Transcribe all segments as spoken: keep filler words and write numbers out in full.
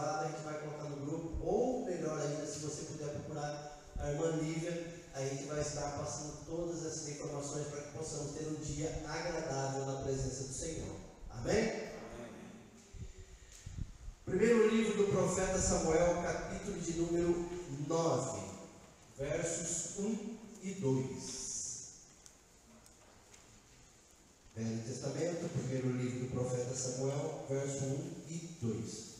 reservado, a gente vai colocar no grupo, ou melhor ainda, se você puder procurar a irmã Lívia, a gente vai estar passando todas essas informações para que possamos ter um dia agradável na presença do Senhor. Amém? Amém. Primeiro livro do profeta Samuel, capítulo de número nove, versos um e dois. Velho Testamento, primeiro livro do profeta Samuel, versos um e dois.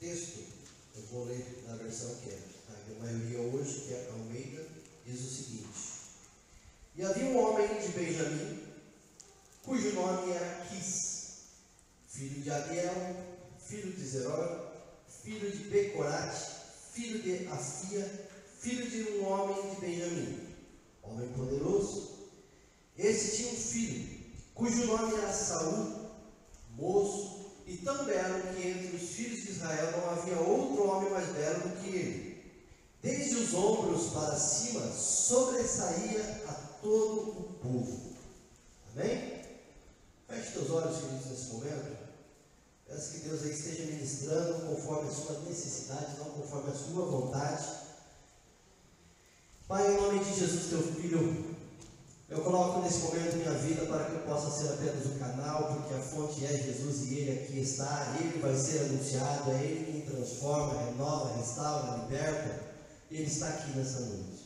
Texto, eu vou ler na versão que é, a maioria hoje, que é Almeida, diz o seguinte: E havia um homem de Benjamim, cujo nome era Quis, filho de Adiel, filho de Zeror, filho de Pecorate, filho de Afia, filho de um homem de Benjamim, homem poderoso. Esse tinha um filho, cujo nome era Saul, moço, e tão belo que entre os filhos de Israel não havia outro homem mais belo do que ele. Desde os ombros para cima, sobressaía a todo o povo. Amém? Feche teus olhos, queridos, nesse momento. Peço que Deus aí esteja ministrando conforme a sua necessidade, não conforme a sua vontade. Pai, em nome de Jesus, teu filho, eu coloco nesse momento minha vida para que eu possa ser apenas um canal, porque a fonte é Jesus e Ele aqui está, Ele vai ser anunciado, é Ele quem transforma, renova, restaura, liberta, Ele está aqui nessa noite.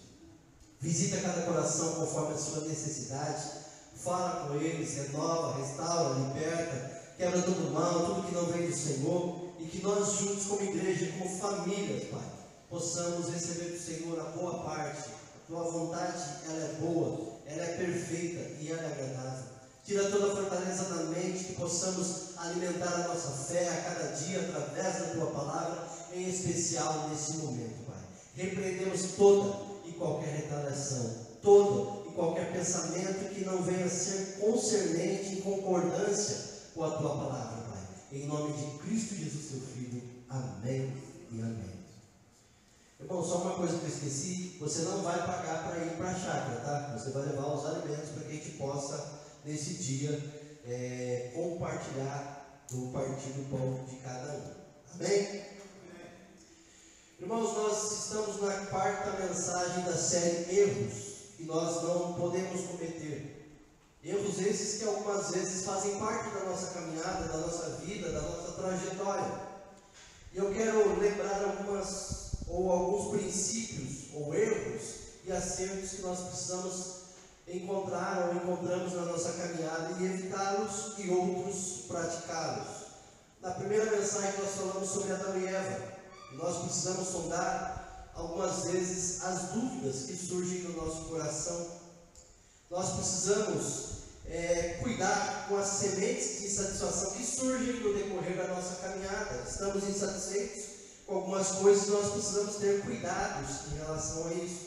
Visita cada coração conforme a sua necessidade, fala com eles, renova, restaura, liberta, quebra todo mal, tudo que não vem do Senhor, e que nós juntos como igreja, como família, Pai, possamos receber do Senhor a boa parte. A Tua vontade, ela é boa, ela é perfeita e ela é agradável. Tira toda a fortaleza da mente, que possamos alimentar a nossa fé a cada dia através da Tua Palavra, em especial nesse momento, Pai. Repreendemos toda e qualquer retaliação, todo e qualquer pensamento que não venha a ser concernente em concordância com a Tua Palavra, Pai. Em nome de Cristo Jesus, Teu Filho. Amém e amém. Bom, só uma coisa que eu esqueci, você não vai pagar para ir para a chácara, tá? Você vai levar os alimentos para que a gente possa, nesse dia, é, compartilhar do partir do pão de cada um. Amém? Amém? Irmãos, nós estamos na quarta mensagem da série Erros, que nós não podemos cometer. Erros esses que algumas vezes fazem parte da nossa caminhada, da nossa vida, da nossa trajetória. E eu quero lembrar algumas... ou alguns princípios, ou erros e acertos que nós precisamos encontrar, ou encontramos na nossa caminhada, e evitá-los e outros praticá-los. Na primeira mensagem nós falamos sobre Adão e Eva, e nós precisamos sondar algumas vezes as dúvidas que surgem no nosso coração. Nós precisamos é, cuidar com as sementes de insatisfação que surgem no decorrer da nossa caminhada. Estamos insatisfeitos? Algumas coisas nós precisamos ter cuidados em relação a isso.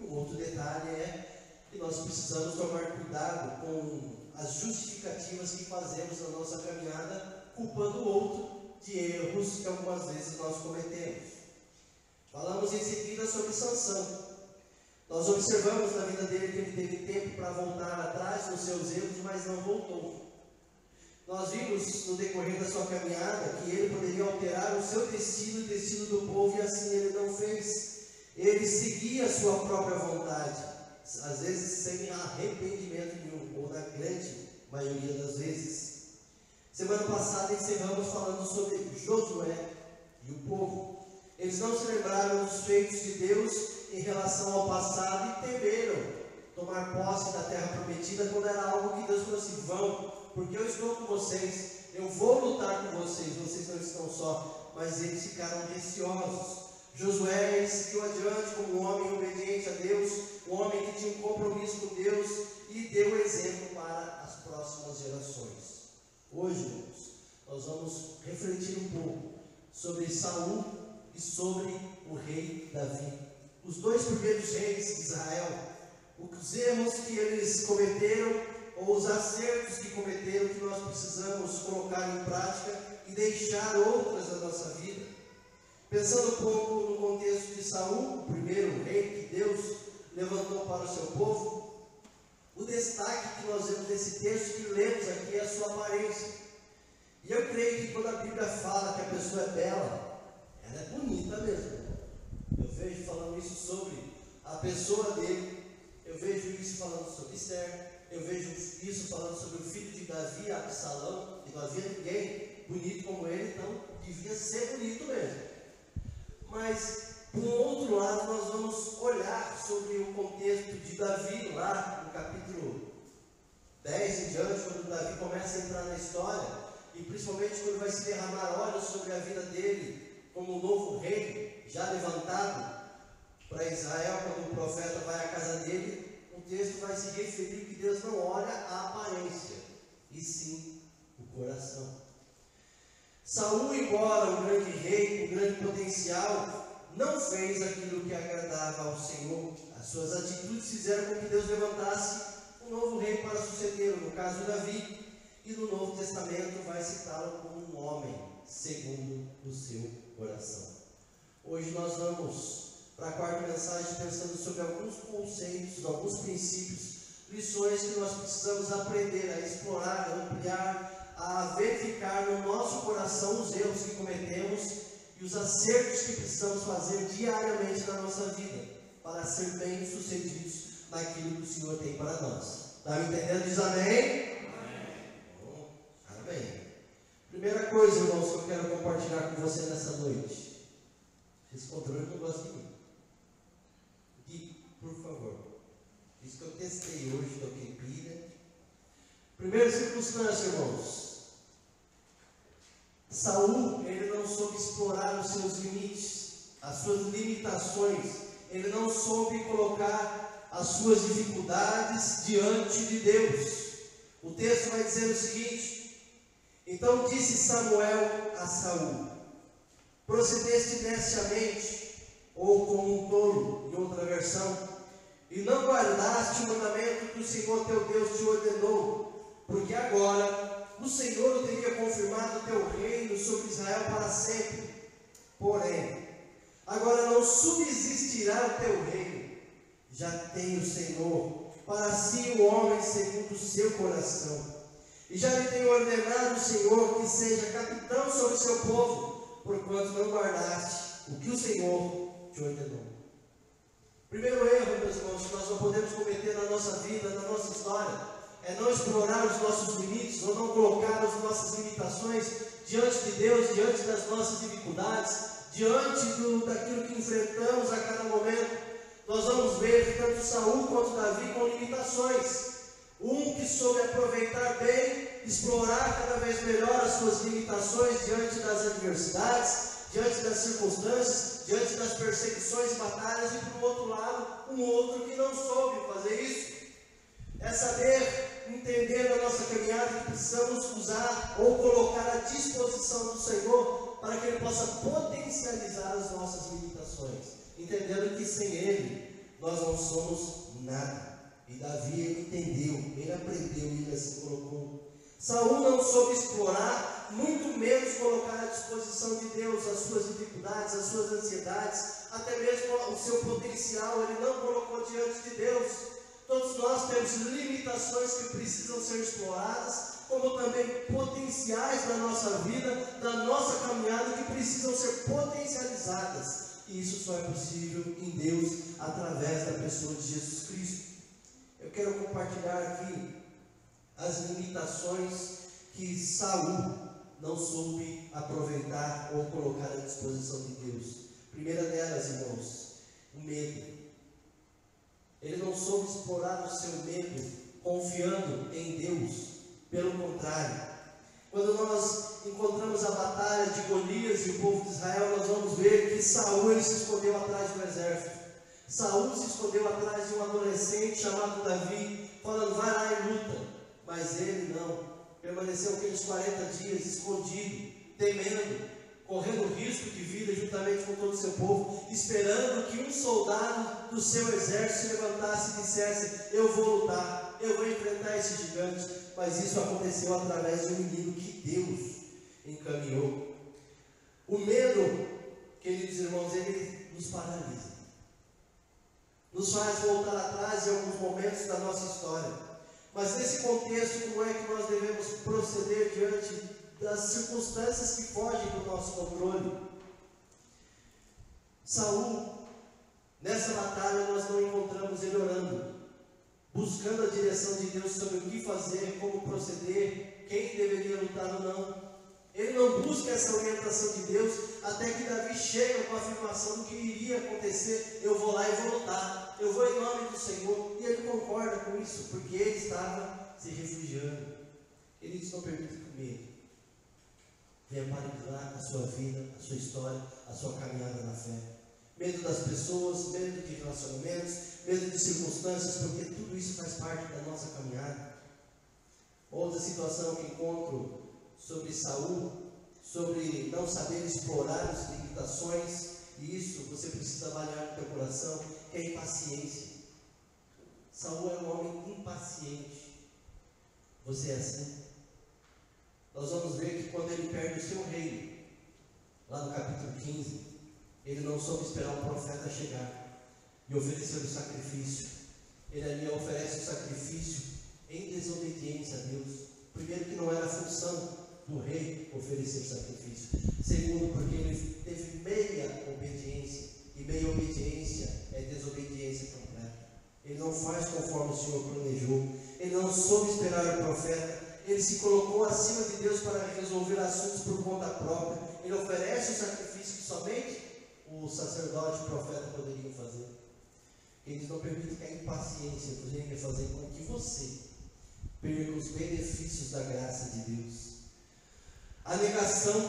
Um outro detalhe é que nós precisamos tomar cuidado com as justificativas que fazemos na nossa caminhada, culpando o outro de erros que algumas vezes nós cometemos. Falamos em seguida sobre Sansão. Nós observamos na vida dele que ele teve tempo para voltar atrás dos seus erros, mas não voltou. Nós vimos no decorrer da sua caminhada que ele poderia alterar o seu destino e o destino do povo, e assim ele não fez. Ele seguia a sua própria vontade, às vezes sem arrependimento nenhum, ou na grande maioria das vezes. Semana passada encerramos falando sobre Josué e o povo. Eles não se lembraram dos feitos de Deus em relação ao passado e temeram tomar posse da terra prometida quando era algo que Deus trouxe vão. Porque eu estou com vocês, eu vou lutar com vocês, vocês não estão só. Mas eles ficaram receosos. Josué seguiu adiante como um homem obediente a Deus, um homem que tinha um compromisso com Deus, e deu exemplo para as próximas gerações. Hoje, irmãos, nós vamos refletir um pouco sobre Saul e sobre o rei Davi, os dois primeiros reis de Israel, os erros que eles cometeram, ou os acertos que cometeram, que nós precisamos colocar em prática e deixar outras na nossa vida. Pensando um pouco no contexto de Saul, o primeiro rei que Deus levantou para o seu povo, o destaque que nós vemos nesse texto que lemos aqui é a sua aparência. E eu creio que quando a Bíblia fala que a pessoa é bela, ela é bonita mesmo. Eu vejo falando isso sobre a pessoa dele, eu vejo isso falando sobre Esther, eu vejo isso falando sobre o filho de Davi, Absalão, que não havia ninguém bonito como ele, então devia ser bonito mesmo. Mas, por outro lado, nós vamos olhar sobre o contexto de Davi, lá no capítulo dez em diante, quando Davi começa a entrar na história, e principalmente quando vai se derramar óleo sobre a vida dele, como um novo rei, já levantado para Israel, quando o profeta vai à casa dele, o texto vai se referir que Deus não olha a aparência, e sim o coração. Saul, embora um grande rei, um grande potencial, não fez aquilo que agradava ao Senhor. As suas atitudes fizeram com que Deus levantasse um novo rei para sucedê-lo, no caso Davi, e no Novo Testamento vai citá-lo como um homem segundo o seu coração. Hoje nós vamos para a quarta mensagem pensando sobre alguns conceitos, alguns princípios, lições que nós precisamos aprender a explorar, a ampliar, a verificar no nosso coração os erros que cometemos e os acertos que precisamos fazer diariamente na nossa vida, para ser bem sucedidos naquilo que o Senhor tem para nós. Está me entendendo? Diz amém? Bom, amém. Primeira coisa, irmãos, que eu quero compartilhar com você nessa noite. Esse controle não gosta de mim. Gui, por favor. Isso que eu testei hoje, toquei pilha. Primeira circunstância, irmãos. Saul, ele não soube explorar os seus limites, as suas limitações, ele não soube colocar as suas dificuldades diante de Deus. O texto vai dizer o seguinte: então disse Samuel a Saul: procedeste neciamente, ou como um tolo, em outra versão, e não guardaste o mandamento que o Senhor teu Deus te ordenou, porque agora o Senhor teria confirmado o teu reino sobre Israel para sempre. Porém, agora não subsistirá o teu reino. Já tem o Senhor para si o homem segundo o seu coração. E já lhe tem ordenado o Senhor que seja capitão sobre o seu povo, porquanto não guardaste o que o Senhor te ordenou. Primeiro erro, meus irmãos, que nós não podemos cometer na nossa vida, na nossa história, é não explorar os nossos limites, ou não colocar as nossas limitações diante de Deus, diante das nossas dificuldades, diante do, daquilo que enfrentamos a cada momento. Nós vamos ver tanto Saul quanto Davi com limitações. Um que soube aproveitar bem, explorar cada vez melhor as suas limitações diante das adversidades, diante das circunstâncias, diante das perseguições e batalhas, e por outro lado, um outro que não soube fazer isso. É saber entender na nossa caminhada que precisamos usar ou colocar à disposição do Senhor para que Ele possa potencializar as nossas limitações, entendendo que sem Ele nós não somos nada. E Davi, ele entendeu, ele aprendeu, ele assim colocou. Saul não soube explorar, muito menos colocar à disposição de Deus as suas dificuldades, as suas ansiedades, até mesmo o seu potencial, ele não colocou diante de Deus. Todos nós temos limitações que precisam ser exploradas, como também potenciais da nossa vida, da nossa caminhada, que precisam ser potencializadas. E isso só é possível em Deus, através da pessoa de Jesus Cristo. Eu quero compartilhar aqui as limitações que Saul não soube aproveitar ou colocar à disposição de Deus. Primeira delas, irmãos, o medo. Ele não soube explorar o seu medo, confiando em Deus. Pelo contrário, quando nós encontramos a batalha de Golias e o povo de Israel, nós vamos ver que Saul ele se escondeu atrás do exército. Saul se escondeu atrás de um adolescente chamado Davi, falando: vai lá e luta. Mas ele não. Permaneceu aqueles quarenta dias escondido, temendo, correndo risco de vida juntamente com todo o seu povo, esperando que um soldado do seu exército se levantasse e dissesse: eu vou lutar, eu vou enfrentar esse gigante. Mas isso aconteceu através de um menino que Deus encaminhou. O medo que queridos irmãos, ele nos paralisa, nos faz voltar atrás em alguns momentos da nossa história. Mas nesse contexto, como é que nós devemos proceder diante das circunstâncias que fogem do nosso controle? Saul, nessa batalha nós não encontramos ele orando, buscando a direção de Deus sobre o que fazer, como proceder, quem deveria lutar ou não. Ele não busca essa orientação de Deus, até que Davi chega com a afirmação do que iria acontecer: eu vou lá e vou lutar, eu vou em nome do Senhor. E ele concorda com isso, porque ele estava se refugiando. Ele diz: não permita que o medo venha paralisar a sua vida, a sua história, a sua caminhada na fé. Medo das pessoas, medo de relacionamentos, medo de circunstâncias, porque tudo isso faz parte da nossa caminhada. Outra situação que encontro sobre Saul, sobre não saber explorar as limitações, e isso você precisa avaliar no teu coração, que é a impaciência. Saul é um homem impaciente. Você é assim? Nós vamos ver que quando ele perde o seu reino, lá no capítulo quinze, ele não soube esperar o profeta chegar e oferecer o sacrifício. Ele ali oferece o sacrifício em desobediência a Deus. Primeiro, que não era a função do rei oferecer sacrifício. Segundo, porque ele teve meia obediência, e meia obediência é desobediência completa. Ele não faz conforme o Senhor planejou, ele não soube esperar o profeta, ele se colocou acima de Deus para resolver assuntos por conta própria. Ele oferece o sacrifício que somente o sacerdote e o profeta poderiam fazer. Eles não permitem que a impaciência venha fazer com que você perca os benefícios da graça de Deus. A negação,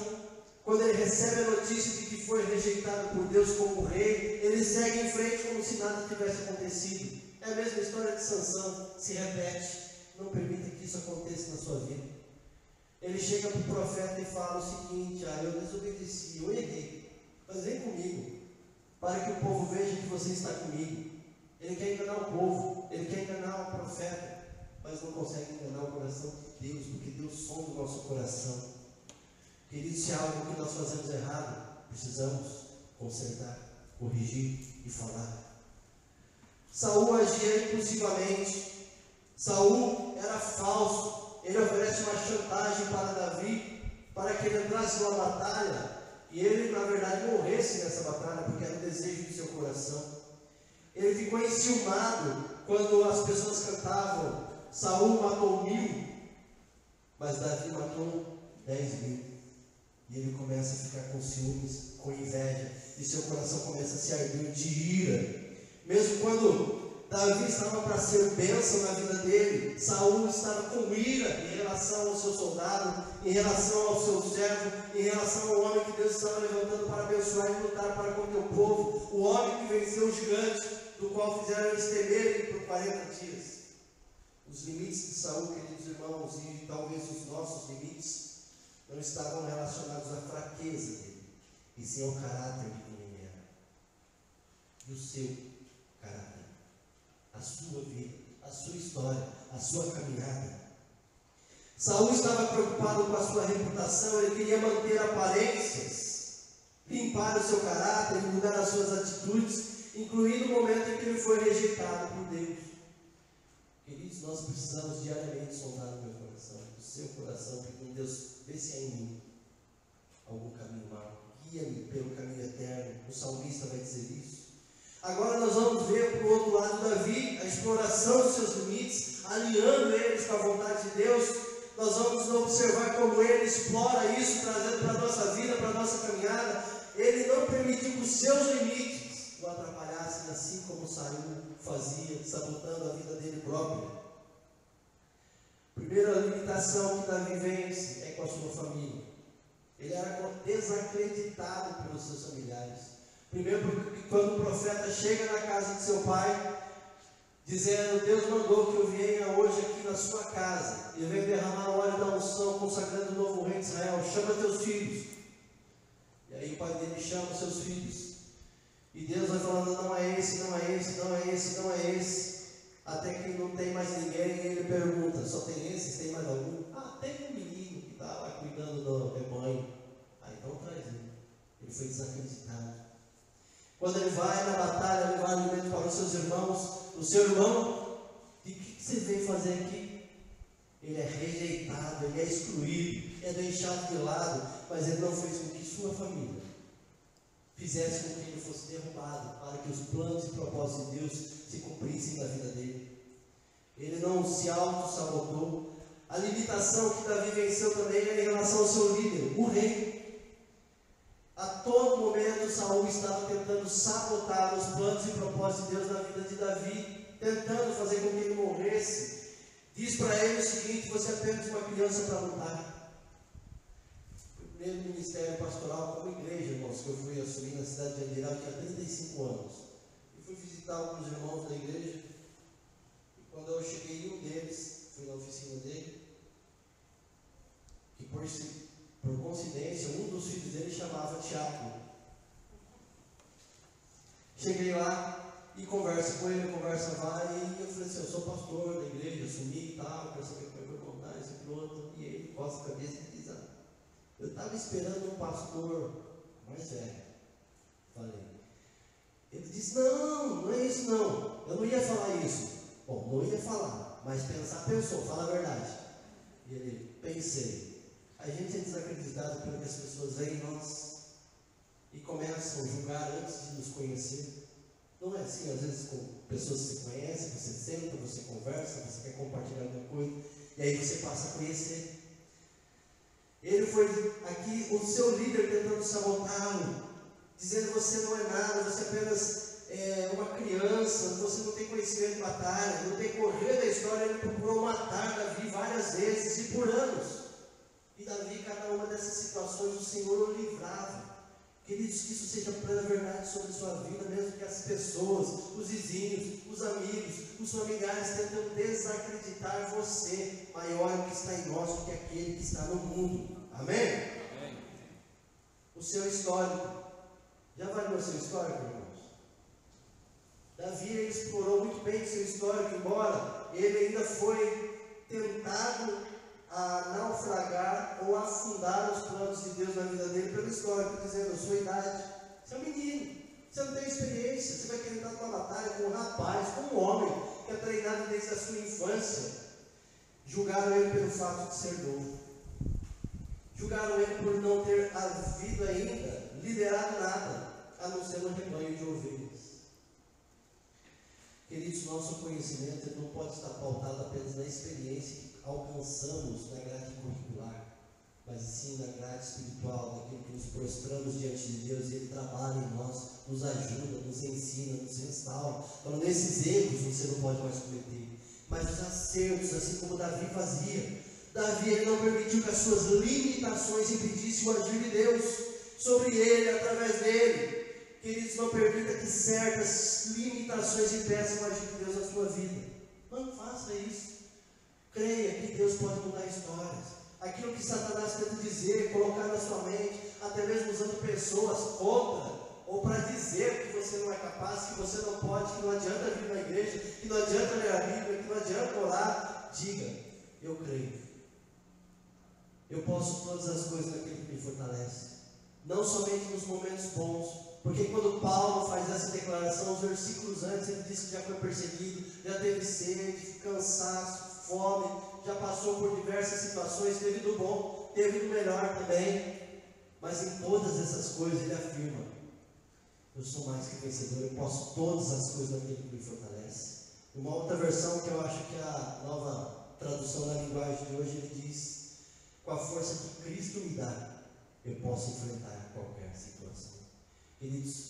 quando ele recebe a notícia de que foi rejeitado por Deus como rei, ele segue em frente como se nada tivesse acontecido. É a mesma história de Sansão, se repete. Não permita que isso aconteça na sua vida. Ele chega para o profeta e fala o seguinte: ah, eu desobedeci, eu errei, mas vem comigo, para que o povo veja que você está comigo. Ele quer enganar o povo, ele quer enganar o profeta, mas não consegue enganar o coração de Deus, porque Deus sonda o nosso coração. Querido, se há algo que nós fazemos errado, precisamos consertar, corrigir e falar. Saul agia impulsivamente. Saul era falso. Ele oferece uma chantagem para Davi, para que ele entrasse numa batalha e ele, na verdade, morresse nessa batalha, porque era o desejo do seu coração. Ele ficou enciumado quando as pessoas cantavam: Saul matou mil, mas Davi matou dez mil. E ele começa a ficar com ciúmes, com inveja, e seu coração começa a se arder de ira. Mesmo quando Davi estava para ser bênção na vida dele, Saul estava com ira em relação ao seu soldado, em relação ao seu servo, em relação ao homem que Deus estava levantando para abençoar e lutar para contra o povo, o homem que venceu o gigante, do qual fizeram eles temerem por quarenta dias. Os limites de Saul, queridos irmãos, e talvez os nossos limites, não estavam relacionados à fraqueza dele, e sim ao caráter de quem ele era. E o seu caráter, a sua vida, a sua história, a sua caminhada. Saul estava preocupado com a sua reputação, ele queria manter aparências, limpar o seu caráter, mudar as suas atitudes, incluindo o momento em que ele foi rejeitado por Deus. Queridos, nós precisamos diariamente sondar o meu coração, o seu coração, porque Deus vê se há em mim algum caminho mau, guia-me pelo caminho eterno. O salmista vai dizer isso. Agora nós vamos ver para o outro lado Davi, a exploração dos seus limites, alinhando eles com a vontade de Deus. Nós vamos observar como ele explora isso, trazendo para a nossa vida, para a nossa caminhada. Ele não permitiu que os seus limites o atrapalhassem, assim como Saul fazia, sabotando a vida dele própria. Primeira limitação que Davi vence é com a sua família. Ele era desacreditado pelos seus familiares. Primeiro, porque quando o profeta chega na casa de seu pai, dizendo: Deus mandou que eu venha hoje aqui na sua casa, e venho derramar o óleo da unção, consagrando o novo rei de Israel, chama teus filhos. E aí o pai dele chama seus filhos. E Deus vai falando: não é esse, não é esse, não é esse, não é esse. Até que não tem mais ninguém, e ele pergunta: só tem esse? Tem mais algum? Ah, tem um menino que está lá cuidando do rebanho. Ah, então traz ele. Ele Ele foi desacreditado. Quando ele vai na batalha levar alimento para os seus irmãos, o seu irmão, e o que você veio fazer aqui? Ele é rejeitado, ele é excluído, é deixado de lado, mas ele não fez com que sua família fizesse com que ele fosse derrubado, para que os planos e propósitos de Deus se cumprissem na vida dele. Ele não se auto-sabotou. A limitação que Davi venceu também é em relação ao seu líder, o rei. A todo momento, Saul estava tentando sabotar os planos e propósitos de Deus na vida de Davi, tentando fazer com que ele morresse. Diz para ele o seguinte: você é apenas uma criança para lutar. O primeiro ministério pastoral como igreja, irmãos, que eu fui assumir na cidade de Andirá, eu tinha trinta e cinco anos. E fui visitar alguns irmãos da igreja. E quando eu cheguei, um deles, fui na oficina dele, e por si. Por coincidência, um dos filhos dele chamava Tiago. Cheguei lá e converso com ele, conversa vai, e eu falei assim: eu sou pastor da igreja, assumi e tal, quero saber como é que eu vou contar, isso e pronto. E ele costa a cabeça e diz: ah, eu estava esperando um pastor mais velho. Falei. Ele disse: não, não é isso não, eu não ia falar isso. Bom, não ia falar, mas pensar pensou, fala a verdade. E ele: pensei. A gente é desacreditado pelo que as pessoas veem em nós e começam a julgar antes de nos conhecer. Não é assim, às vezes, com pessoas que você conhece, você senta, você conversa, você quer compartilhar alguma coisa, e aí você passa a conhecer. Ele foi aqui, o seu líder tentando sabotá-lo, dizendo: você não é nada, você apenas é uma criança, você não tem conhecimento de batalha, não tem correr da história. Ele procurou matar Davi várias vezes e por anos. E Davi, cada uma dessas situações, o Senhor o livrava. Queridos, que isso seja plena verdade sobre a sua vida, mesmo que as pessoas, os vizinhos, os amigos, os familiares tentam desacreditar você. Maior é o que está em nós do que aquele que está no mundo. Amém? Amém. O seu histórico. Já avaliou o seu histórico, irmãos? Davi, ele explorou muito bem o seu histórico, embora ele ainda foi tentado a naufragar ou afundar os planos de Deus na vida dele pelo histórico, dizendo: a sua idade, você é um menino, você não tem experiência, você vai querer entrar numa batalha com um rapaz, com um homem que é treinado desde a sua infância. Julgaram ele pelo fato de ser novo, julgaram ele por não ter havido ainda liderado nada, a não ser um rebanho de ovelhas. Queridos, nosso conhecimento não pode estar pautado apenas na experiência alcançamos na grade curricular, mas sim na grade espiritual, daquilo que nos prostramos diante de Deus e Ele trabalha em nós, nos ajuda, nos ensina, nos restaura. Então, nesses erros você não pode mais cometer, mas os acertos, assim como Davi fazia. Davi, ele não permitiu que as suas limitações impedissem o agir de Deus sobre ele, através dele. Queridos, não permita que certas limitações impeçam o agir de Deus na sua vida. Não faça isso. Creia que Deus pode mudar histórias. Aquilo que Satanás tenta dizer, colocar na sua mente, até mesmo usando pessoas contra, ou para dizer que você não é capaz, que você não pode, que não adianta vir na igreja, que não adianta ler a Bíblia, que não adianta orar, diga: eu creio, eu posso todas as coisas naquele que me fortalece. Não somente nos momentos bons, porque quando Paulo faz essa declaração, os versículos antes, ele diz que já foi perseguido, já teve sede, cansaço, fome, já passou por diversas situações, teve do bom, teve do melhor também, mas em todas essas coisas ele afirma: eu sou mais que vencedor, eu posso todas as coisas naquele que me fortalece. Uma outra versão que eu acho que é a nova tradução da linguagem de hoje, ele diz: com a força que Cristo me dá, eu posso enfrentar qualquer situação. Ele diz: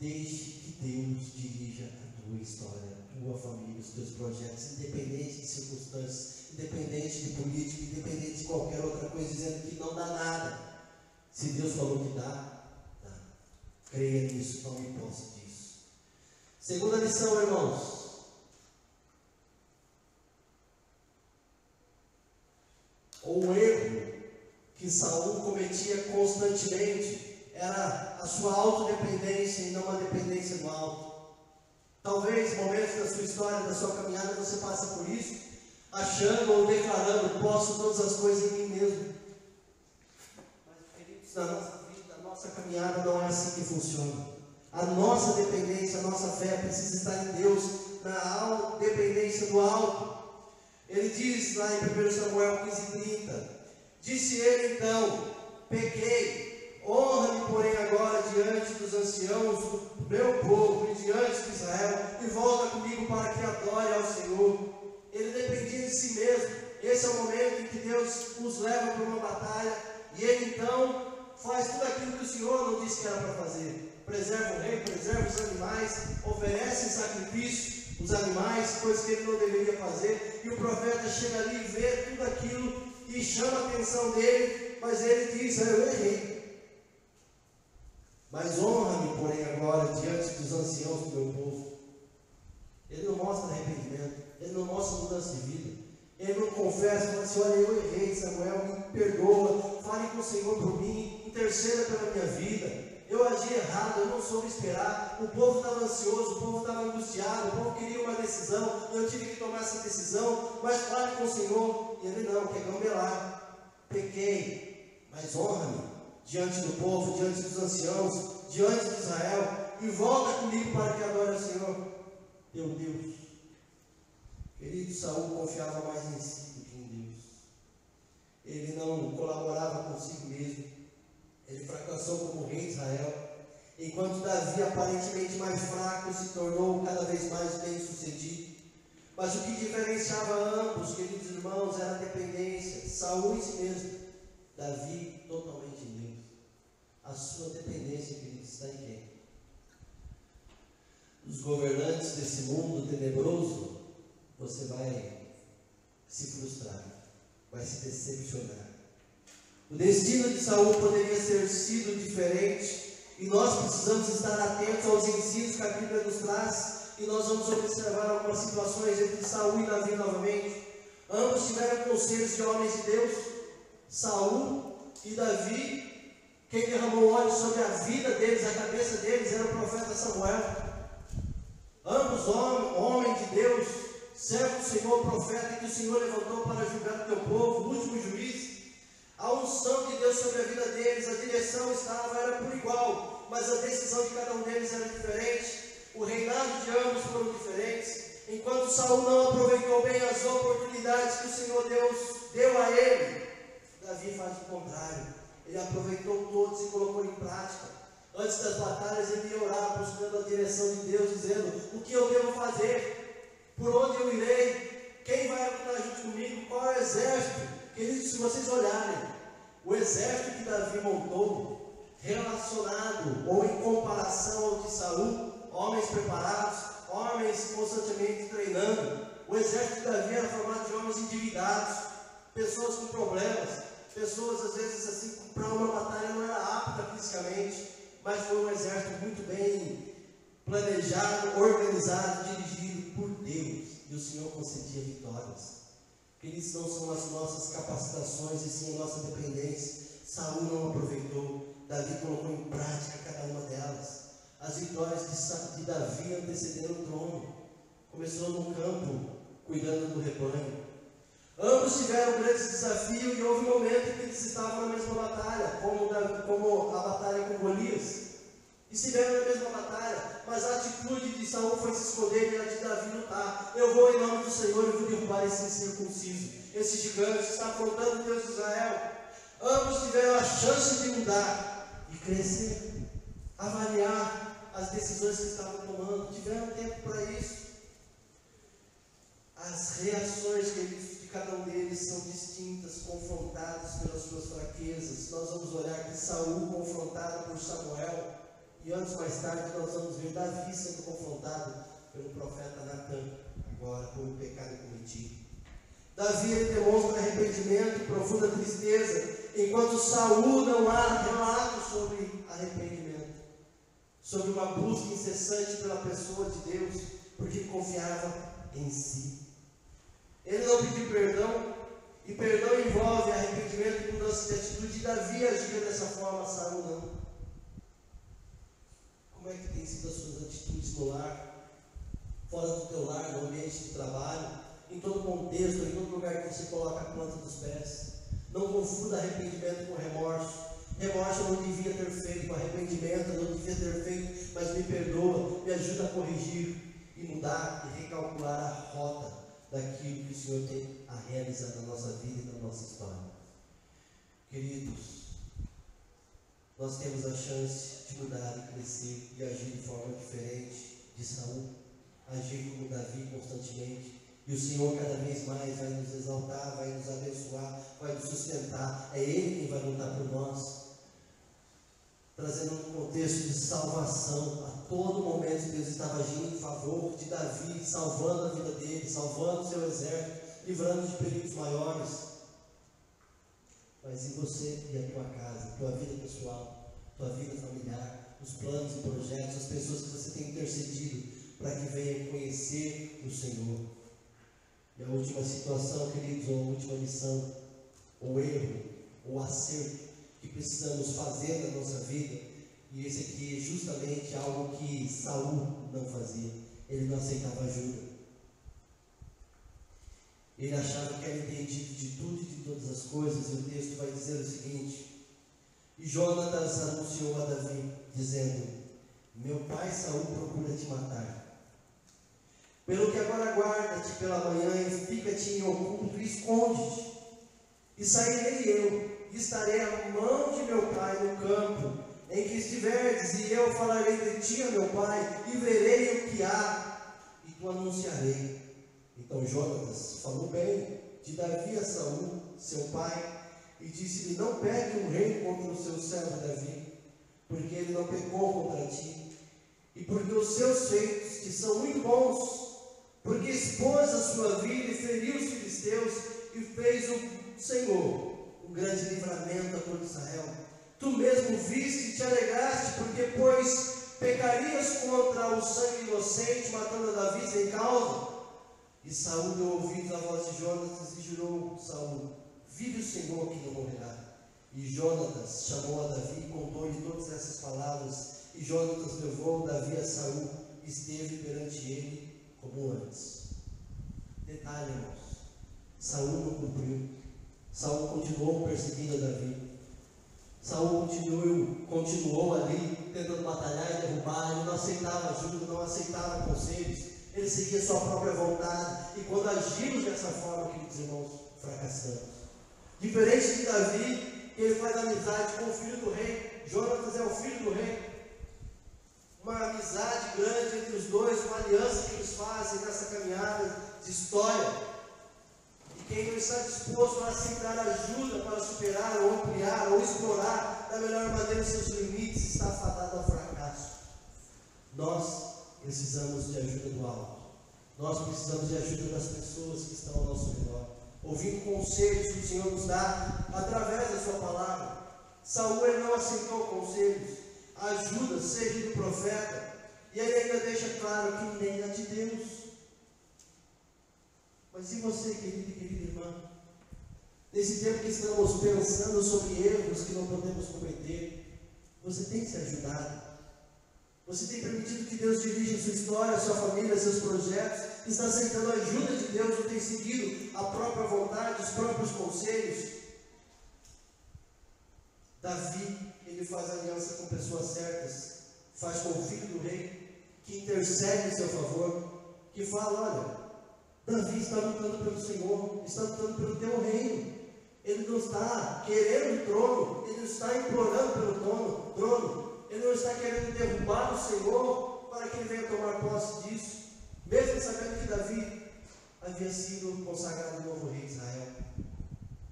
deixe que Deus dirija a tua história, tua família, os teus projetos, independente de circunstâncias, independente de política, independente de qualquer outra coisa, dizendo que não dá nada. Se Deus falou que dá, dá. Creia nisso, tome posse disso. Segunda lição, irmãos. O erro que Saul cometia constantemente era a sua autodependência e não a dependência do alto. Talvez momentos da sua história, da sua caminhada, você passa por isso, achando ou declarando: posso todas as coisas em mim mesmo. Mas, queridos, na nossa vida, na nossa nossa caminhada não é assim que funciona. A nossa dependência, a nossa fé precisa estar em Deus, na dependência do alto. Ele diz lá em primeiro Samuel quinze, trinta, disse ele então, pequei, honra-me porém agora diante dos anciãos do meu povo e diante de Israel, e volta comigo para que adore ao Senhor. Ele dependia de si mesmo. Esse é o momento em que Deus nos leva para uma batalha, e ele então faz tudo aquilo que o Senhor não disse que era para fazer. Preserva o rei, preserva os animais, oferece sacrifício os animais, coisas que ele não deveria fazer, e o profeta chega ali e vê tudo aquilo e chama a atenção dele, mas ele diz, eu errei, mas honra-me porém agora diante dos anciãos do meu povo. Ele não mostra arrependimento, ele não mostra mudança de vida, ele não confessa, fala assim, olha, eu errei, Samuel, me perdoa, fale com o Senhor por mim, interceda pela minha vida, eu agi errado, eu não soube esperar. O povo estava ansioso, o povo estava angustiado, o povo queria uma decisão, eu tive que tomar essa decisão, mas fale com o Senhor. E ele não, quer gambelar, pequei, mas honra-me diante do povo, diante dos anciãos, diante de Israel, e volta comigo para que adore ao Senhor. Meu Deus, querido, Saul confiava mais em si do que em Deus. Ele não colaborava consigo mesmo. Ele fracassou como rei de Israel, enquanto Davi, aparentemente mais fraco, se tornou cada vez mais bem sucedido. Mas o que diferenciava ambos, queridos irmãos, era a dependência. Saul em si mesmo, Davi totalmente em Deus. A sua dependência, queridos, está em quem? Os governantes desse mundo tenebroso, você vai se frustrar, vai se decepcionar. O destino de Saul poderia ter sido diferente, e nós precisamos estar atentos aos ensinos que a Bíblia nos traz, e nós vamos observar algumas situações entre Saul e Davi novamente. Ambos tiveram conselhos de homens de Deus. Saul e Davi, quem derramou óleo sobre a vida deles, a cabeça deles, era o profeta Samuel. Ambos homens, homens de Deus, servo do Senhor, profeta que o Senhor levantou para julgar o teu povo, o último juiz. A unção de Deus sobre a vida deles, a direção estava, era por igual, mas a decisão de cada um deles era diferente, o reinado de ambos foram diferentes. Enquanto Saul não aproveitou bem as oportunidades que o Senhor Deus deu a ele, Davi faz o contrário, ele aproveitou todos e colocou em prática. Antes das batalhas ele orava buscando a direção de Deus, dizendo, o que eu devo fazer? Por onde eu irei? Quem vai lutar junto comigo? Qual é o exército? Queridos, se vocês olharem, o exército que Davi montou, relacionado ou em comparação ao de Saul, homens preparados, homens constantemente treinando, o exército de Davi era formado de homens endividados, pessoas com problemas, pessoas às vezes assim, para uma batalha não era apta fisicamente, mas foi um exército muito bem planejado, organizado, dirigido por Deus, e o Senhor concedia vitórias. Eles não são as nossas capacitações, e sim a nossa dependência. Saul não aproveitou, Davi colocou em prática cada uma delas. As vitórias de Davi antecederam o trono. Começou no campo, cuidando do rebanho. Ambos tiveram um grande desafio, e houve um momento em que eles estavam na mesma batalha, como, Davi, como a batalha com Golias. Estiveram na mesma batalha, mas a atitude de Saul foi se esconder e a de Davi lutar. Eu vou em nome do Senhor e vou derrubar esse incircunciso, esse gigante que está afrontando o Deus de Israel. Ambos tiveram a chance de mudar e crescer, avaliar as decisões que estavam tomando. Tiveram tempo para isso. As reações de cada um deles são distintas, confrontadas pelas suas fraquezas. Nós vamos olhar que Saul confrontado por Samuel. E anos mais tarde nós vamos ver Davi sendo confrontado pelo profeta Natã, agora por um pecado cometido. Davi ele demonstra arrependimento, profunda tristeza, enquanto Saul não há relato sobre arrependimento, sobre uma busca incessante pela pessoa de Deus, porque confiava em si. Ele não pediu perdão, e perdão envolve arrependimento e mudança de atitude. Davi agia dessa forma, Saul não. Como é que tem sido as suas atitudes no lar, fora do teu lar, no ambiente de trabalho, em todo contexto, em todo lugar que você coloca a planta dos pés? Não confunda arrependimento com remorso. Eu acho que eu não devia ter feito, arrependimento, eu não devia ter feito, mas me perdoa, me ajuda a corrigir e mudar e recalcular a rota daquilo que o Senhor tem a realizar na nossa vida e na nossa história. Queridos, nós temos a chance de mudar e crescer e agir de forma diferente de Saul, agir como Davi constantemente. E o Senhor cada vez mais vai nos exaltar, vai nos abençoar, vai nos sustentar. É Ele quem vai lutar por nós, trazendo um contexto de salvação. A todo momento Deus estava agindo em favor de Davi, salvando a vida dele, salvando o seu exército, livrando de perigos maiores. Mas e você e a tua casa, a tua vida pessoal, a tua vida familiar, os planos e projetos, as pessoas que você tem intercedido para que venham conhecer o Senhor? E a última situação, queridos, ou a última lição, ou erro, ou acerto que precisamos fazer na nossa vida, e esse aqui é justamente algo que Saul não fazia. Ele não aceitava ajuda. Ele achava que era entendido de tudo e de todas as coisas, e o texto vai dizer o seguinte: e Jônatas anunciou a Davi, dizendo: meu pai Saul procura te matar. Pelo que agora guarda-te pela manhã e fica-te em oculto e esconde-te. E sairei eu, e estarei à mão de meu pai no campo em que estiveres, e eu falarei de ti, meu pai, e verei o que há, e tu anunciarei. Então Jônatas falou bem de Davi a Saul, seu pai, e disse-lhe: não pegue o rei contra o seu servo Davi, porque ele não pecou contra ti, e porque os seus feitos, que são muito bons, porque expôs a sua vida e feriu os filisteus e fez o Senhor um grande livramento a todo Israel. Tu mesmo viste e te alegraste, porque, pois, pecarias contra o sangue inocente, matando a Davi sem causa. E Saul deu ouvidos à voz de Jônatas e jurou: Saul, vive o Senhor que não morrerá. E Jônatas chamou a Davi e contou-lhe todas essas palavras. E Jônatas levou Davi a Saul e esteve perante ele como antes. Detalhe, irmãos: Saul não cumpriu. Saul continuou perseguindo a Davi. Saul continuou, continuou ali tentando batalhar e derrubar. Ele não aceitava ajuda, não aceitava conselhos. Ele seguia sua própria vontade. E quando agimos dessa forma, queridos irmãos, fracassamos. Diferente de Davi, ele faz amizade com o filho do rei. Jônatas é o filho do rei. Uma amizade grande entre os dois, uma aliança que eles fazem nessa caminhada de história. E quem não está disposto a aceitar ajuda para superar, ou ampliar, ou explorar da melhor maneira os seus limites, está fadado ao fracasso. Nós precisamos de ajuda do alto. Nós precisamos de ajuda das pessoas que estão ao nosso redor, ouvindo conselhos que o Senhor nos dá através da sua palavra. Saul, ele não aceitou conselhos. A ajuda seja do profeta, e ele ainda deixa claro que nem a de Deus. Mas e você, querido e querida irmã? Nesse tempo que estamos pensando sobre erros que não podemos cometer, você tem se ajudado? Você tem permitido que Deus dirija a sua história, a sua família, seus projetos? Está aceitando a ajuda de Deus ou tem seguido a própria vontade, os próprios conselhos? Davi, ele faz aliança com pessoas certas, faz com o filho do rei, que intercede em seu favor, que fala: olha, Davi está lutando pelo Senhor, está lutando pelo teu reino. Ele não está querendo o trono, ele não está implorando pelo trono, trono. Ele não está querendo derrubar o Senhor para que ele venha tomar posse disso, mesmo sabendo que Davi havia sido consagrado o novo rei de Israel.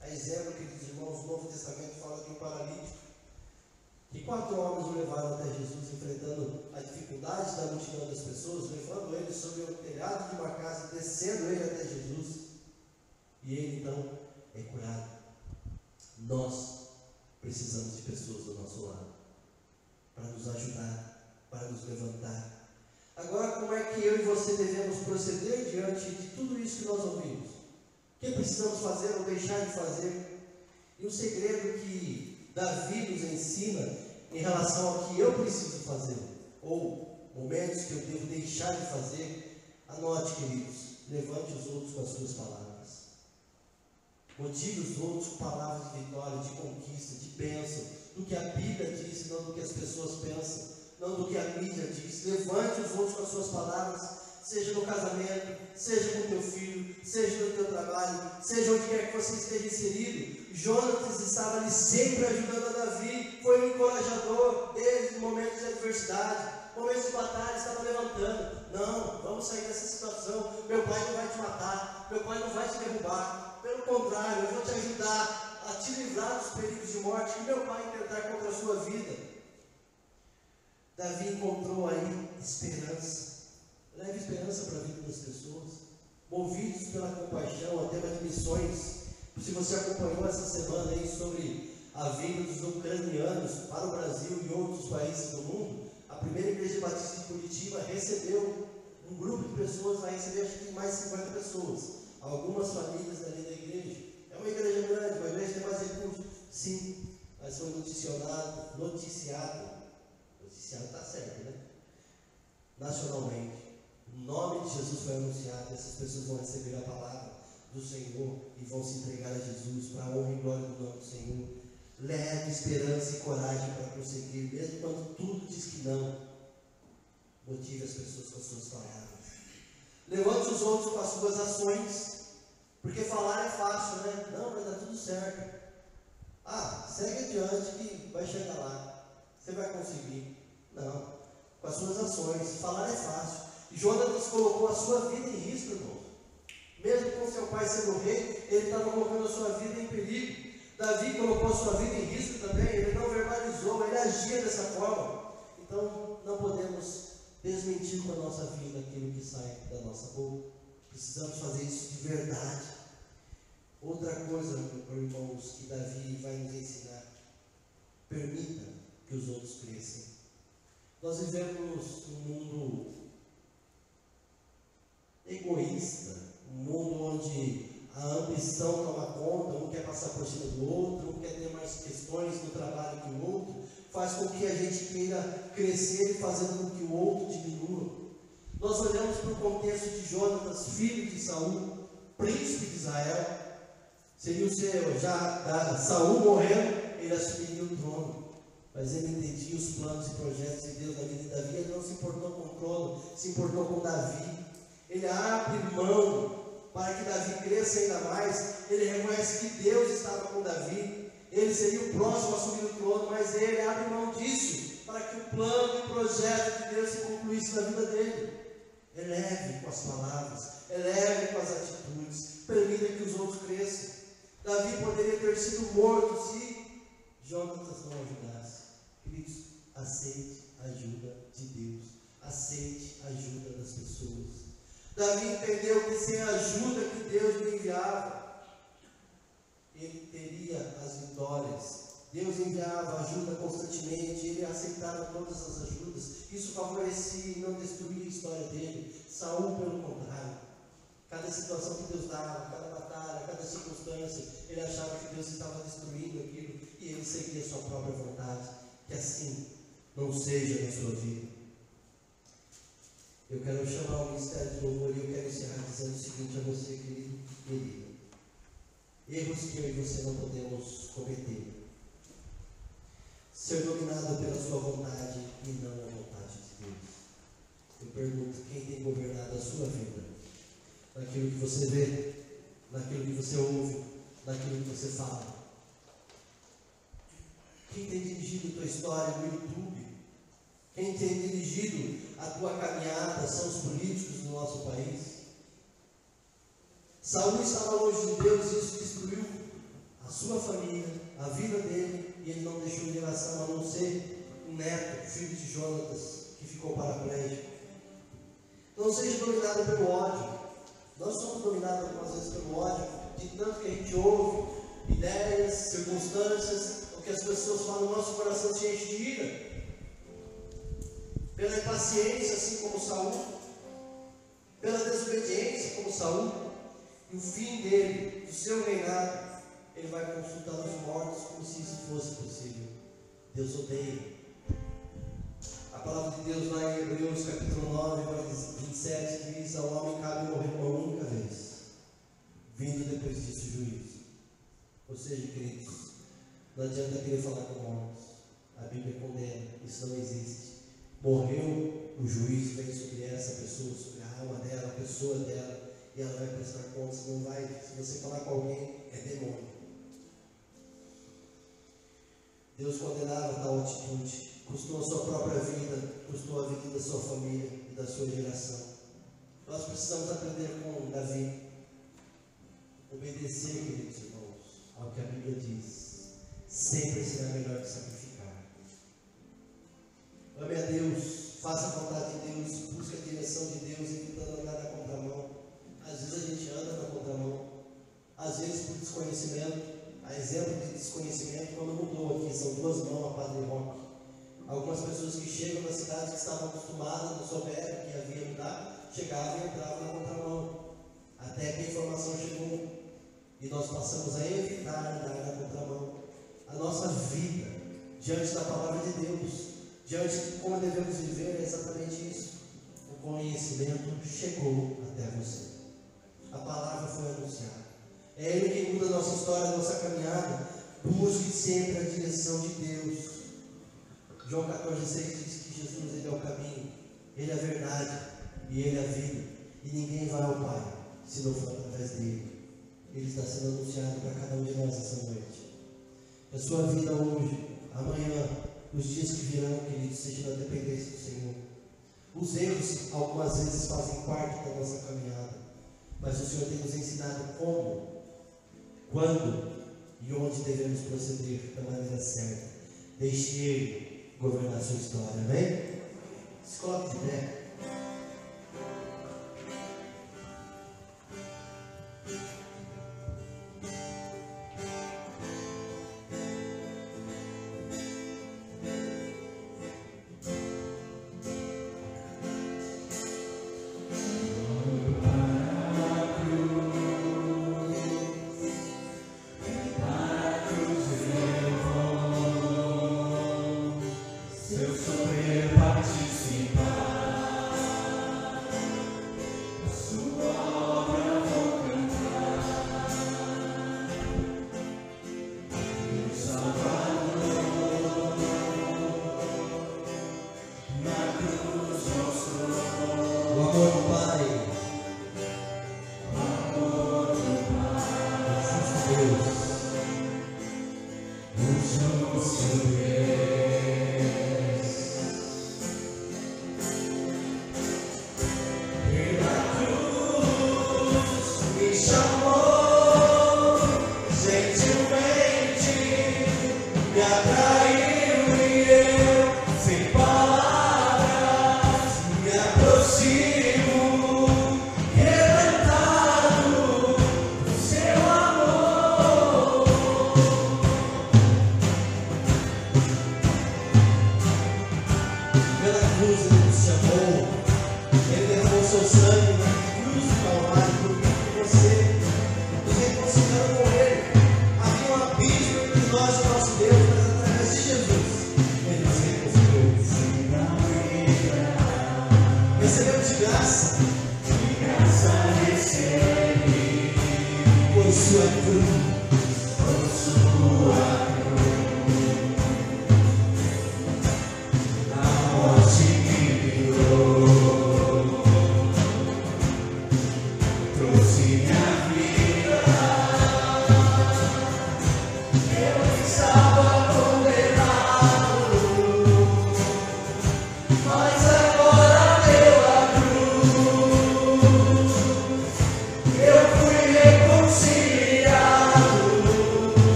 A exemplo, queridos irmãos, o Novo Testamento fala de um paralítico, e quatro homens o levaram até Jesus, enfrentando a dificuldade da multidão das pessoas, levando ele sobre o telhado de uma casa, descendo ele até Jesus, e ele então é curado. Nós precisamos de pessoas do nosso lado, para nos ajudar, para nos levantar. Agora, como é que eu e você devemos proceder diante de tudo isso que nós ouvimos? O que precisamos fazer ou deixar de fazer? E o segredo que Davi nos ensina em relação ao que eu preciso fazer, ou momentos que eu devo deixar de fazer, anote, queridos: levante os outros com as suas palavras, motive os outros com palavras de vitória, de conquista, de bênção, do que a Bíblia diz, não do que as pessoas pensam, não do que a mídia diz. Levante os outros com as suas palavras, seja no casamento, seja no teu filho, seja no teu trabalho, seja onde quer que você esteja inserido. Jônatas estava ali sempre ajudando a Davi, foi um encorajador desde momentos de adversidade. Momentos de batalha, estava levantando. Não, vamos sair dessa situação. Meu pai não vai te matar, meu pai não vai te derrubar. Pelo contrário, eu vou te ajudar a te livrar dos perigos de morte que meu pai tentar contra a sua vida. Davi encontrou aí esperança. Leve esperança para a vida das pessoas, movidos pela compaixão, até das missões. Se você acompanhou essa semana aí sobre a vinda dos ucranianos para o Brasil e outros países do mundo, a primeira igreja batista de Curitiba recebeu um grupo de pessoas, vai receber acho que mais de cinquenta pessoas, algumas famílias ali da igreja. É uma igreja grande, uma igreja que tem mais recursos, sim, mas foi noticiado, noticiado, noticiado está certo, né? Nacionalmente, o nome de Jesus foi anunciado e essas pessoas vão receber a palavra do Senhor e vão se entregar a Jesus para a honra e glória do nome do Senhor. Leve esperança e coragem para prosseguir, mesmo quando tudo diz que não. Motive as pessoas com as suas palavras. Levante os outros com as suas ações, porque falar é fácil, né? Não, vai dar tudo certo. Ah, segue adiante que vai chegar lá. Você vai conseguir. Não. Com as suas ações, falar é fácil. E Jônatas colocou a sua vida em risco, irmão. Mesmo com seu pai sendo rei, ele estava colocando a sua vida em perigo. Davi colocou a sua vida em risco também, ele não verbalizou, mas ele agia dessa forma. Então, não podemos desmentir com a nossa vida aquilo que sai da nossa boca. Precisamos fazer isso de verdade. Outra coisa, irmãos, que Davi vai nos ensinar: permita que os outros cresçam. Nós vivemos num mundo egoísta, um mundo onde a ambição toma conta, um quer passar por cima do outro, um quer ter mais questões no trabalho que o outro, faz com que a gente queira crescer, fazendo com que o outro diminua. Nós olhamos para o contexto de Jônatas, filho de Saul, príncipe de Israel. Seria o seu, já Saul morrendo, ele assumiria o trono. Mas ele entendia os planos e projetos de Deus na vida de Davi, ele não se importou com o trono, se importou com Davi. Ele abre mão para que Davi cresça ainda mais. Ele reconhece que Deus estava com Davi, ele seria o próximo a assumir o trono, mas ele abre mão disso, para que o plano e o projeto de Deus se concluísse na vida dele. Eleve com as palavras, eleve com as atitudes, permita que os outros cresçam. Davi poderia ter sido morto se Jônatas não ajudasse. Cristo, aceite a ajuda de Deus, aceite a ajuda das pessoas. Davi entendeu que sem a ajuda que Deus lhe enviava, ele teria as vitórias. Deus enviava ajuda constantemente, ele aceitava todas as ajudas. Isso favorecia e não destruía a história dele. Saul, pelo contrário, cada situação que Deus dava, cada batalha, cada circunstância, ele achava que Deus estava destruindo aquilo e ele seguia a sua própria vontade. Que assim não seja na sua vida. Eu quero chamar o ministério de louvor e eu quero encerrar dizendo o seguinte a você, querido e querida: erros que eu e você não podemos cometer. Ser dominado pela sua vontade e não a vontade de Deus. Eu pergunto: quem tem governado a sua vida? Naquilo que você vê, naquilo que você ouve, naquilo que você fala. Quem tem dirigido a tua história no YouTube? Quem tem dirigido a tua caminhada são os políticos do nosso país. Saul estava longe de Deus e isso destruiu a sua família, a vida dele, e ele não deixou geração a não ser um neto, filho de Jônatas, que ficou paraplégico. Não seja dominado pelo ódio. Nós somos dominados algumas vezes pelo ódio, de tanto que a gente ouve ideias, circunstâncias, o que as pessoas falam, nosso coração se enche de ira. Pela impaciência, assim como Saul, pela desobediência, como Saul, e o fim dele, do seu reinado, ele vai consultar os mortos como se isso fosse possível. Deus odeia. A palavra de Deus lá em Hebreus capítulo nove, versículo vinte e sete, diz: ao homem cabe morrer uma única vez, vindo depois disso o juízo. Ou seja, queridos, Não adianta querer falar com homens. A Bíblia condena, isso não existe. Morreu, o juízo vem sobre essa pessoa, sobre a alma dela, a pessoa dela, e ela vai prestar contas, não vai. Se você falar com alguém, é demônio. Deus condenava tal atitude. Custou a sua própria vida, custou a vida da sua família e da sua geração. Nós precisamos aprender com Davi. Obedecer, queridos irmãos, ao que a Bíblia diz. Sempre será melhor que sacrificar. Ame a Deus, faça a vontade de Deus, busque a direção de Deus, evitando andar na contramão. Às vezes a gente anda na contramão, às vezes por desconhecimento. A exemplo de desconhecimento, quando mudou aqui, são duas mãos a Padre Roque. Algumas pessoas que chegam na cidade que estavam acostumadas, não souberam que havia mudar, chegavam e entravam na contramão. Até que a informação chegou e nós passamos a evitar andar na contramão. A nossa vida, diante da palavra de Deus, diante de como devemos viver, é exatamente isso. O conhecimento chegou até você. A palavra foi anunciada. É Ele que muda a nossa história, a nossa caminhada. Busque sempre a direção de Deus. João quatorze, seis diz que Jesus, Ele é o caminho, Ele é a verdade e Ele é a vida. E ninguém vai ao Pai se não for através dEle. Ele está sendo anunciado para cada um de nós essa noite. Que a sua vida hoje, amanhã, os dias que virão, queridos, seja na dependência do Senhor. Os erros, algumas vezes, fazem parte da nossa caminhada, mas o Senhor tem nos ensinado como, quando e onde devemos proceder da maneira certa. Deixe Ele governar a sua história, amém? Se coloque de pé.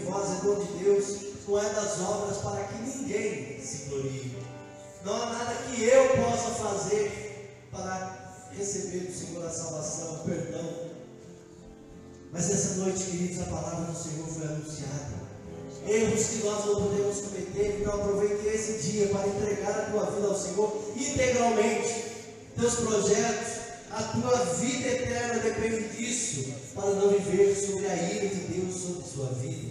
misericórdia, amor de Deus, não é das obras para que ninguém se glorie. Não há nada que eu possa fazer para receber do Senhor a salvação, o perdão. Mas essa noite, queridos, a palavra do Senhor foi anunciada. Erros que nós não podemos cometer, então aproveite esse dia para entregar a tua vida ao Senhor integralmente. Teus projetos, a tua vida eterna depende disso, para não viver sobre a ira de Deus sobre sua vida.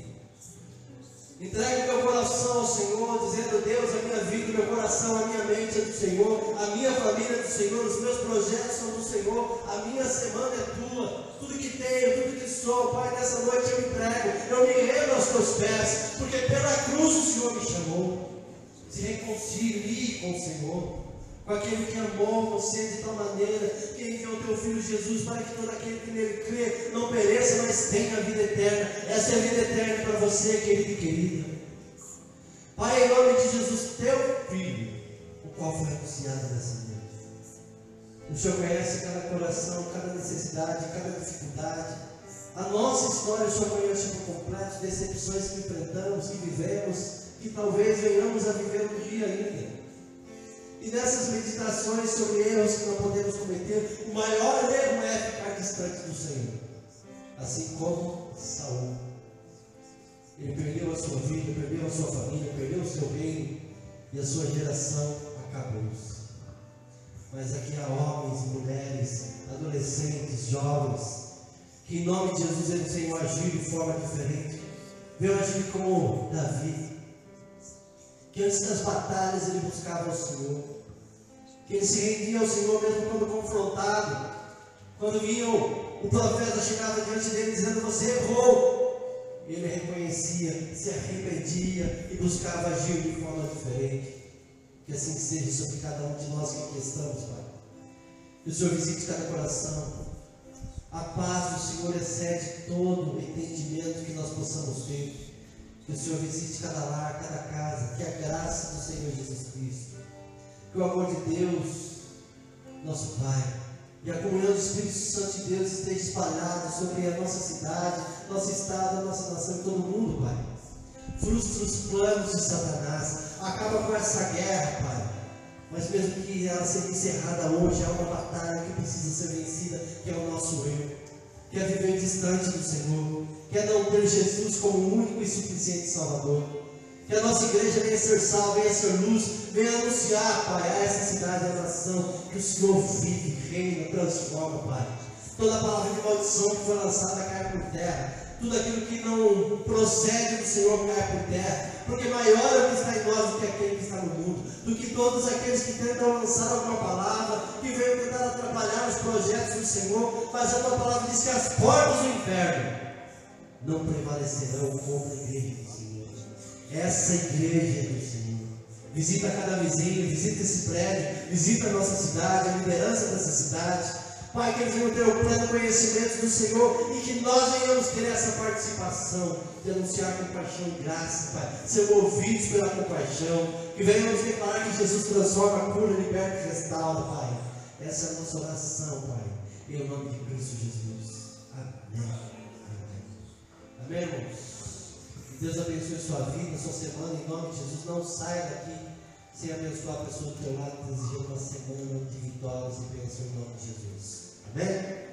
Entregue meu coração ao Senhor, dizendo: Deus, a minha vida, meu coração, a minha mente é do Senhor, a minha família é do Senhor, os meus projetos são do Senhor, a minha semana é tua, tudo que tenho, tudo que sou, Pai, nessa noite eu entrego, eu me rendo aos teus pés, porque pela cruz o Senhor me chamou. Se reconcilie com o Senhor, com aquele que amou você de tal maneira que enviou o teu filho Jesus, para que todo aquele que nele crê não pereça, mas tenha a vida eterna. Essa é a vida eterna para você, querido e querida. Pai, em nome de Jesus, teu filho, o qual foi anunciado nessa noite. O Senhor conhece cada coração, cada necessidade, cada dificuldade. A nossa história o Senhor conhece por completo, decepções que enfrentamos, que vivemos, que talvez venhamos a viver um dia ainda. E nessas meditações sobre erros que não podemos cometer, o maior erro é ficar distante do Senhor. Assim como Saul, ele perdeu a sua vida, perdeu a sua família, perdeu o seu reino, e a sua geração acabou-se. Mas aqui há homens, mulheres, adolescentes, jovens, que em nome de Jesus eles venham agir de forma diferente. Venham agir como Davi, que antes das batalhas ele buscava ao Senhor, que ele se rendia ao Senhor mesmo quando confrontado, quando viam o profeta chegava diante dele dizendo: você errou, ele reconhecia, se arrependia e buscava agir de forma diferente. Que assim seja sobre cada um de nós que aqui estamos, Pai. Que o Senhor visite cada coração. A paz do Senhor excede todo o entendimento que nós possamos ter. Que o Senhor visite cada lar, cada casa, que a graça do Senhor Jesus Cristo, que o amor de Deus, nosso Pai, e a comunhão do Espírito Santo de Deus esteja espalhada sobre a nossa cidade, nosso estado, a nossa nação e todo mundo, Pai. Frustra os planos de Satanás, acaba com essa guerra, Pai. Mas mesmo que ela seja encerrada hoje, há uma batalha que precisa ser vencida, que é o nosso eu, que é viver distante do Senhor, que é não ter Jesus como o único e suficiente Salvador. Que a nossa igreja venha ser sal, venha ser luz, venha anunciar, Pai, a essa cidade, a nação, que o Senhor vive, reina, transforma, Pai. Toda palavra de maldição que foi lançada cai por terra. Tudo aquilo que não procede do Senhor cai por terra. Porque maior é o que está em nós do que aquele que está no mundo, do que todos aqueles que tentam lançar alguma palavra, que venham tentar atrapalhar os projetos do Senhor. Mas a tua palavra diz que as portas do inferno não prevalecerão contra a igreja do Senhor. Essa igreja é do Senhor. Visita cada vizinho, visita esse prédio, visita a nossa cidade, a liderança dessa cidade. Pai, que eles venham ter o pleno conhecimento do Senhor e que nós venhamos ter essa participação de anunciar compaixão e graça, Pai. Ser ouvidos pela compaixão, que venhamos declarar que Jesus transforma, cura, liberta e restaura, Pai. Essa é a nossa oração, Pai, em nome de Cristo Jesus. Amém. Amém, irmãos? Que Deus abençoe sua vida, sua semana, em nome de Jesus. Não saia daqui sem abençoar a pessoa do teu lado, desejando uma semana de vitórias e bênçãos em nome de Jesus. Amém?